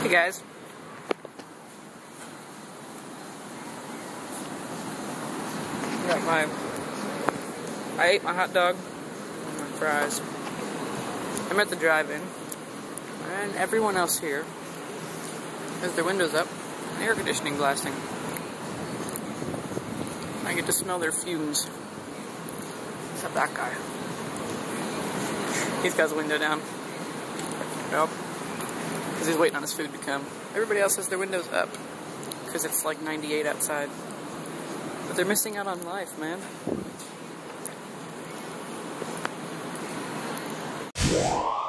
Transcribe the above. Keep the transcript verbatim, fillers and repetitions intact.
Hey guys. I got my, I ate my hot dog and my fries. I'm at the drive-in and everyone else here has their windows up and air conditioning blasting. I get to smell their fumes. Except that guy. He's got his window down. Nope. Because he's waiting on his food to come. Everybody else has their windows up, because it's like ninety-eight outside. But they're missing out on life, man. Whoa.